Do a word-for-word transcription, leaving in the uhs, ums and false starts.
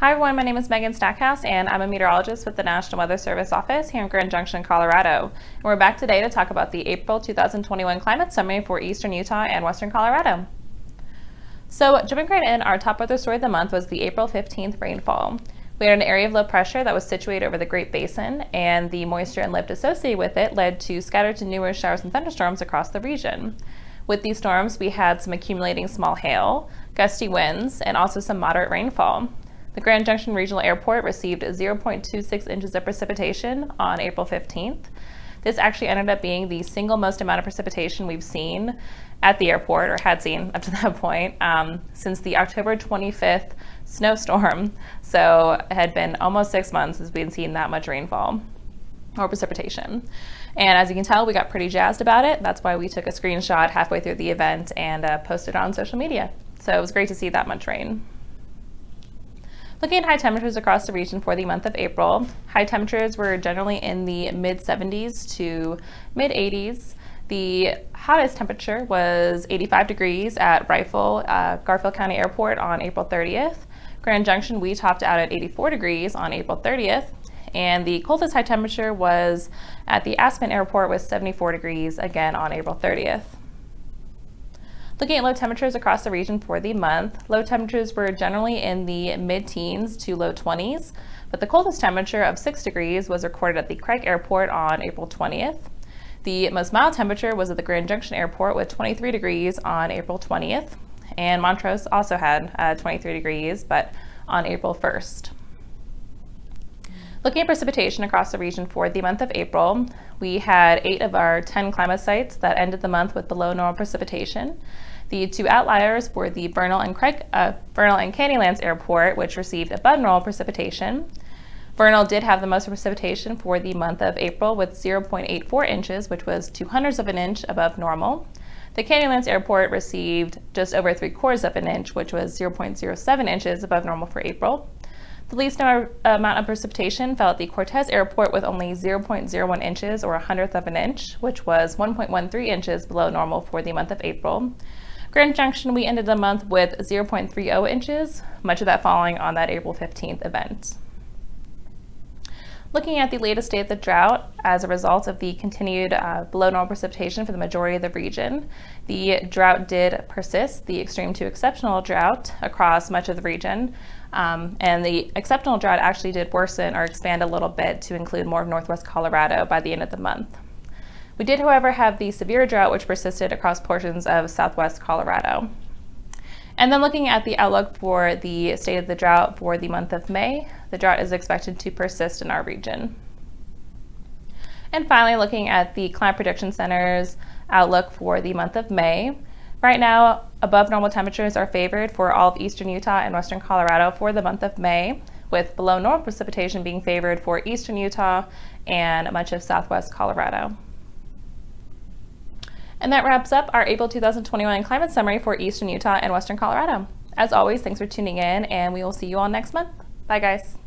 Hi everyone, my name is Megan Stackhouse and I'm a meteorologist with the National Weather Service office here in Grand Junction, Colorado. And we're back today to talk about the April two thousand twenty-one climate summary for eastern Utah and western Colorado. So jumping right in, our top weather story of the month was the April fifteenth rainfall. We had an area of low pressure that was situated over the Great Basin, and the moisture and lift associated with it led to scattered to numerous showers and thunderstorms across the region. With these storms, we had some accumulating small hail, gusty winds, and also some moderate rainfall. The Grand Junction Regional Airport received zero point two six inches of precipitation on April fifteenth. This actually ended up being the single most amount of precipitation we've seen at the airport, or had seen up to that point, um, since the October twenty-fifth snowstorm. So it had been almost six months since we had seen that much rainfall or precipitation. And as you can tell, we got pretty jazzed about it. That's why we took a screenshot halfway through the event and uh, posted it on social media. So it was great to see that much rain. Looking at high temperatures across the region for the month of April, high temperatures were generally in the mid seventies to mid eighties. The hottest temperature was eighty-five degrees at Rifle, uh, Garfield County Airport on April thirtieth. Grand Junction, we topped out at eighty-four degrees on April thirtieth. And the coldest high temperature was at the Aspen Airport with seventy-four degrees, again on April thirtieth. Looking at low temperatures across the region for the month, low temperatures were generally in the mid-teens to low twenties, but the coldest temperature of six degrees was recorded at the Craig Airport on April twentieth. The most mild temperature was at the Grand Junction Airport with twenty-three degrees on April twentieth, and Montrose also had uh, twenty-three degrees, but on April first. Looking at precipitation across the region for the month of April, we had eight of our ten climate sites that ended the month with below normal precipitation. The two outliers were the Vernal and, Craig, uh, Vernal and Canyonlands Airport, which received above normal precipitation. Vernal did have the most precipitation for the month of April with zero point eight four inches, which was two hundredths of an inch above normal. The Canyonlands Airport received just over three quarters of an inch, which was zero point zero seven inches above normal for April. The least amount of precipitation fell at the Cortez Airport with only zero point zero one inches, or a hundredth of an inch, which was one point one three inches below normal for the month of April. Grand Junction, we ended the month with zero point three zero inches, much of that falling on that April fifteenth event. Looking at the latest day of the drought, as a result of the continued uh, below normal precipitation for the majority of the region, the drought did persist, the extreme to exceptional drought across much of the region. Um, and the exceptional drought actually did worsen or expand a little bit to include more of northwest Colorado by the end of the month. We did, however, have the severe drought which persisted across portions of southwest Colorado. And then looking at the outlook for the state of the drought for the month of May, the drought is expected to persist in our region. And finally, looking at the Climate Prediction Center's outlook for the month of May. Right now, above normal temperatures are favored for all of eastern Utah and western Colorado for the month of May, with below normal precipitation being favored for eastern Utah and much of southwest Colorado. And that wraps up our April two thousand twenty-one climate summary for eastern Utah and western Colorado. As always, thanks for tuning in, and we will see you all next month. Bye, guys.